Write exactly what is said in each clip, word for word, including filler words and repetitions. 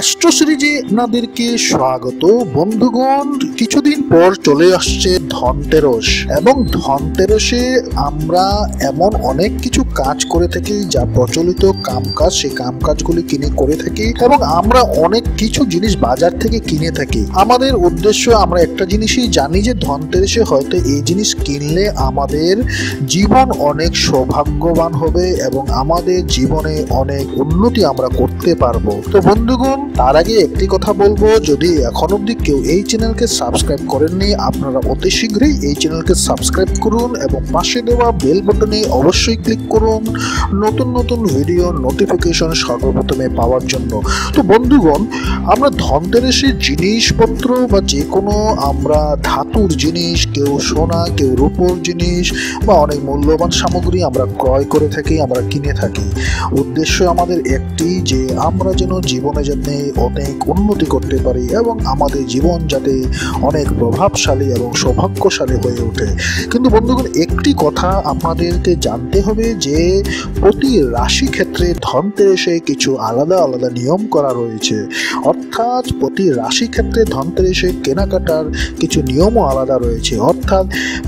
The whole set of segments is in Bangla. एस्ट्रो सीरीजे আপনাদেরকে স্বাগত বন্ধুগণ। কিছুদিন পর চলে আসছে ধনতেরস, এবং ধনতেরসে আমরা এমন অনেক কিছু কাজ করে থাকি যা প্রচলিত কামকাজ, সেই কামকাজগুলি কিনে করে থাকি এবং আমরা অনেক কিছু জিনিস বাজার থেকে কিনে থাকি। আমাদের উদ্দেশ্য, আমরা একটা জিনিসই জানি যে ধনতেরসে হয়তো এই জিনিস কিনলে আমাদের জীবন অনেক সৌভাগ্যবান হবে এবং আমাদের জীবনে অনেক উন্নতি আমরা করতে পারবো। তো বন্ধুগণ, তার আগে একটি কথা বলবো, যদি এখন অবধি কেউ এই চ্যানেলকে সাবস্ক্রাইব করেননি, আপনারা অতি শীঘ্রই এই চ্যানেলকে সাবস্ক্রাইব করুন এবং পাশে দেওয়া বেল বাটনে অবশ্যই ক্লিক করুন নতুন নতুন ভিডিও নোটিফিকেশন সর্বপ্রথমে পাওয়ার জন্য। তো বন্ধুগণ, আমরা ধনতেরসে জিনিসপত্র বা যে কোনো আমরা ধাতুর জিনিস, কেউ সোনা কেউ রূপোর জিনিস বা অনেক মূল্যবান সামগ্রী আমরা ক্রয় করে থাকি, আমরা কিনে থাকি। উদ্দেশ্য আমাদের একটি, যে আমরা যেন জীবনে যেন অনেক উন্নতি করতে পারি এবং আমাদের জীবন যাতে অনেক প্রভাবশালী এবং সৌভাগ্যশালী হয়ে ওঠে। কিন্তু বন্ধুগণ, একটি কথা আমাদেরকে জানতে হবে যে প্রতি রাশি ক্ষেত্রে ধনতেরসে কিছু আলাদা আলাদা নিয়ম করা রয়েছে, অর্থাৎ প্রতি রাশি ক্ষেত্রে ধনতেরসে কেনাকাটার কিছু নিয়মও আলাদা রয়েছে। অর্থাৎ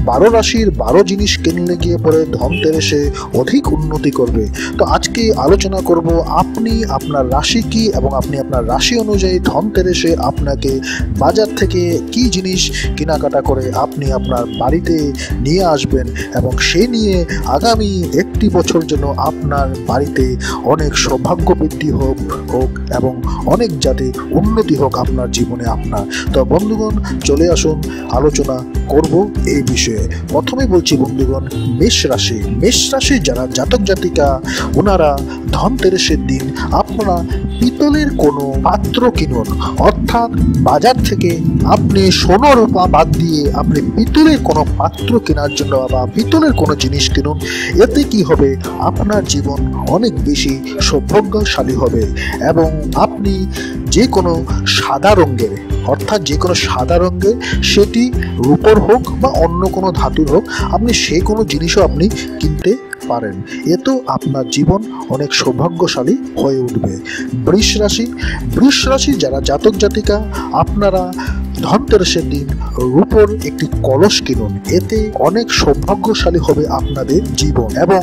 বারো রাশির বারো জিনিস কিনলে গিয়ে পরে ধনতেরসে অধিক উন্নতি করবে। তো আজকে আলোচনা করব আপনি আপনার রাশি কি এবং আপনি আপনার রাশি অনুযায়ী ধনতেরসে আপনাকে বাজার থেকে কি জিনিস কেনাকাটা করে আপনি আপনার বাড়িতে নিয়ে আসবেন এবং সে নিয়ে আগামী একটি বছর জন্য আপনার বাড়িতে অনেক সৌভাগ্য বৃদ্ধি হোক হোক এবং অনেক যাতে উন্নতি হোক আপনার জীবনে আপনার। তো বন্ধুগণ, চলে আসুন, আলোচনা করব এই বিষয়ে। প্রথমে বলছি বন্ধুগণ, মেষ রাশি। মেষ রাশি যারা জাতক জাতিকা, ওনারা ধনতেরসের দিন আপনারা পিতলের কোনো পাত্র কিনুন, অর্থাৎ বাজার থেকে আপনি সোনা রূপা বাদ দিয়ে আপনি পিতলের কোনো পাত্র কেনার জন্য বা পিতলের কোনো জিনিস কিনুন। এতে কি হবে, আপনার জীবন অনেক বেশি সৌভাগ্যশালী হবে এবং আপনি যে কোনো সাদা রঙের, অর্থাৎ যে কোনো সাদা রঙের, সেটি রূপোর হোক বা অন্য কোনো ধাতুর হোক, আপনি সে কোনো জিনিসও আপনি কিনতে পারেন। এতো আপনার জীবন অনেক সৌভাগ্যশালী হয়ে উঠবে। বৃষ রাশি। বৃষ রাশি যারা জাতক জাতিকা, আপনারা ধনতেরসের দিন রূপোর একটি কলস কিনুন। এতে অনেক সৌভাগ্যশালী হবে আপনাদের জীবন। এবং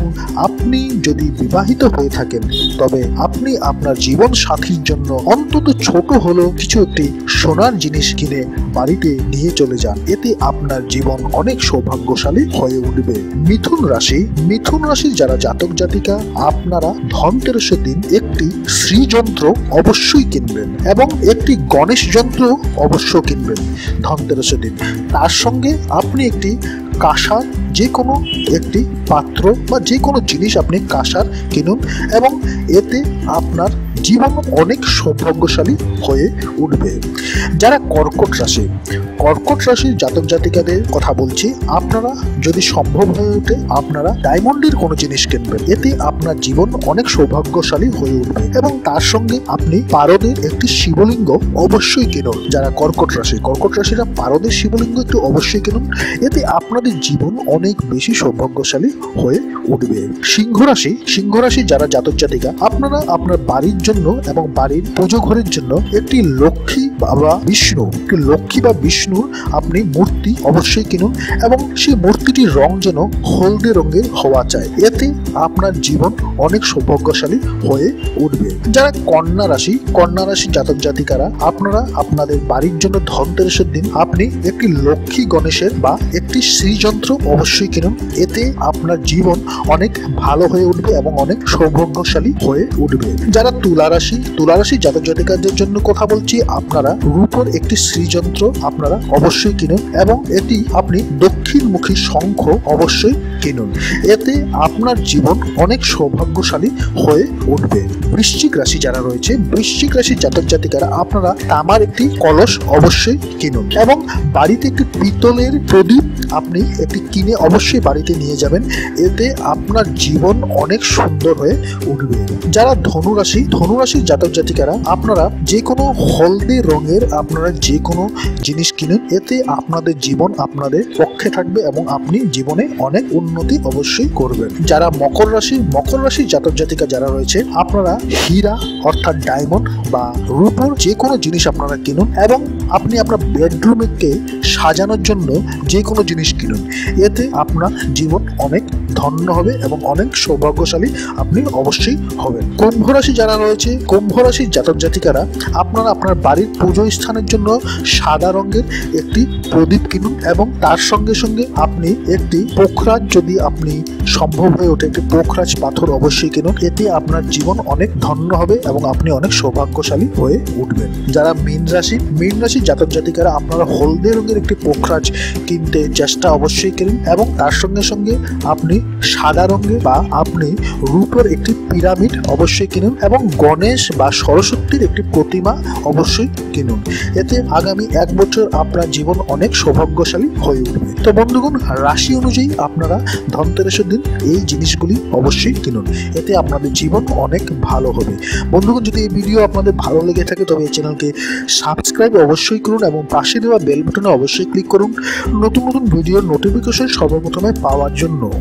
আপনি যদি বিবাহিত হয়ে থাকেন, তবে আপনি আপনার জীবন সাথীর জন্য অন্তত ছোট হলেও কিছু একটি সোনার জিনিস কিনে বাড়িতে নিয়ে চলে যান। এতে আপনার জীবন অনেক সৌভাগ্যশালী হয়ে উঠবে। মিথুন রাশি। মিথুন রাশির যারা জাতক জাতিকা, আপনারা ধনতেরসের দিন একটি শ্রীযন্ত্র অবশ্যই কিনবেন এবং একটি গণেশ যন্ত্র অবশ্য কিনবেন ধনতেরসের দিন। তার সঙ্গে আপনি একটি কাঁসার যে কোনো একটি পাত্র বা যে কোনো জিনিস আপনি কাঁসার কিনুন এবং এতে আপনার জীবন অনেক সৌভাগ্যশালী হয়ে উঠবে। যারা কর্কট রাশি, কর্কট রাশির জাতক জাতিকাদের কথা বলছি, আপনারা যদি সম্ভব হয়ে ওঠে আপনারা ডায়মন্ডের কোনো জিনিস কিনবেন। এতে আপনার জীবন অনেক সৌভাগ্যশালী হয়ে উঠবে এবং তার সঙ্গে আপনি পারদের একটি শিবলিঙ্গ অবশ্যই কিনুন। যারা কর্কট রাশি, কর্কট রাশিরা পারদের শিবলিঙ্গ একটু অবশ্যই কিনুন। এতে আপনাদের জীবন অনেক বেশি সৌভাগ্যশালী হয়ে উঠবে। সিংহ রাশি। সিংহ রাশি যারা জাতক জাতিকা, আপনারা আপনার বাড়ির জন্য এবং বাড়ির পুজো ঘরের জন্য একটি লক্ষ্মী বাবা বিষ্ণু, একটি লক্ষ্মী বা বিষ্ণুর আপনি মূর্তি অবশ্যই কিনুন এবং সেই মূর্তিটির রং যেন হলদে রঙের হওয়া চাই। এতে আপনার জীবন অনেক সৌভাগ্যশালী হয়ে উঠবে। যারা কন্যা রাশি, কন্যা রাশি জাতক জাতিকারা, আপনারা আপনাদের বাড়ির জন্য ধনতেরসের দিন আপনি একটি লক্ষ্মী গণেশের বা একটি শ্রীযন্ত্র অবশ্যই কিনুন। এতে আপনার জীবন অনেক ভালো হয়ে উঠবে এবং অনেক সৌভাগ্যশালী হয়ে উঠবে। যারা তুলা রাশি, তুলা রাশি জাতক জাতিকাদের জন্য কথা বলছি, আপনারা রূপোর একটি শ্রীযন্ত্র আপনারা অবশ্যই কিনুন এবং এটি আপনি দক্ষিণমুখী শঙ্খ অবশ্যই কিনুন। এতে আপনার জীবন অনেক সৌভাগ্যশালী হয়ে উঠবে। বৃশ্চিক রাশি যারা রয়েছে, বৃশ্চিক রাশির জাতক জাতিকারা, আপনারা তামার একটি কলস অবশ্যই কিনুন এবং বাড়িতে একটি পিতলের প্রদীপ আপনি একটি কিনে অবশ্যই বাড়িতে নিয়ে যাবেন। এতে আপনার জীবন অনেক সুন্দর হয়ে উঠবে। যারা ধনু রাশি, ধনু রাশির জাতক জাতিকারা, আপনারা যে কোনো হলদে রঙের রঙের আপনারা যে কোনো জিনিস কিনুন, এতে আপনাদের জীবন আপনাদের পক্ষে থাকবে এবং আপনি জীবনে অনেক উন্নতি অবশ্যই করবেন। যারা মকর রাশি মকর রাশির জাতক জাতিকা যারা রয়েছে, আপনারা হীরা অর্থাৎ ডায়মন্ড বা রূপোর যে কোনো জিনিস আপনারা কিনুন এবং আপনি আপনার বেডরুমকে সাজানোর জন্য যে কোনো জিনিস কিনুন, এতে আপনার জীবন অনেক ধন্য হবে এবং অনেক সৌভাগ্যশালী আপনি অবশ্যই হবেন। কুম্ভ রাশি যারা রয়েছে, কুম্ভ রাশির জাতক জাতিকারা আপনারা আপনার বাড়ির পুজো স্থানের জন্য সাদা রঙের একটি প্রদীপ কিনুন এবং তার সঙ্গে সঙ্গে আপনি একটি পোখরাজ, যদি আপনি সম্ভব হয়ে ওঠে একটি পোখরাজ পাথর অবশ্যই কিনুন, এতে আপনার জীবন অনেক ধন্য হবে এবং আপনি অনেক সৌভাগ্যশালী হয়ে উঠবেন। যারা মীন রাশি মীন রাশির জাতক জাতিকারা আপনারা হলদে রঙের একটি পোখরাজ কিনতে চেষ্টা অবশ্যই কিনুন এবং তার সঙ্গে সঙ্গে আপনি সাদা রঙের বা আপনি রূপোর একটি পিরামিড অবশ্যই কিনুন এবং গণেশ বা সরস্বতীর একটি প্রতিমা অবশ্যই কিনুন, এতে আগামী এক বছর আপনার জীবন অনেক সৌভাগ্যশালী হয়ে উঠবে। তো বন্ধুগণ, রাশি অনুযায়ী আপনারা ধনতেরাসের দিন এই জিনিসগুলি অবশ্যই কিনুন, এতে আপনাদের জীবন অনেক ভালো হবে। বন্ধুগণ, যদি এই ভিডিও আপনাদের ভালো লেগে থাকে তবে এই চ্যানেলকে সাবস্ক্রাইব অবশ্যই করুন এবং পাশে দেওয়া বেল বাটনে অবশ্যই ক্লিক করুন নতুন নতুন ভিডিওর নোটিফিকেশন সর্বপ্রথমে পাওয়ার জন্য।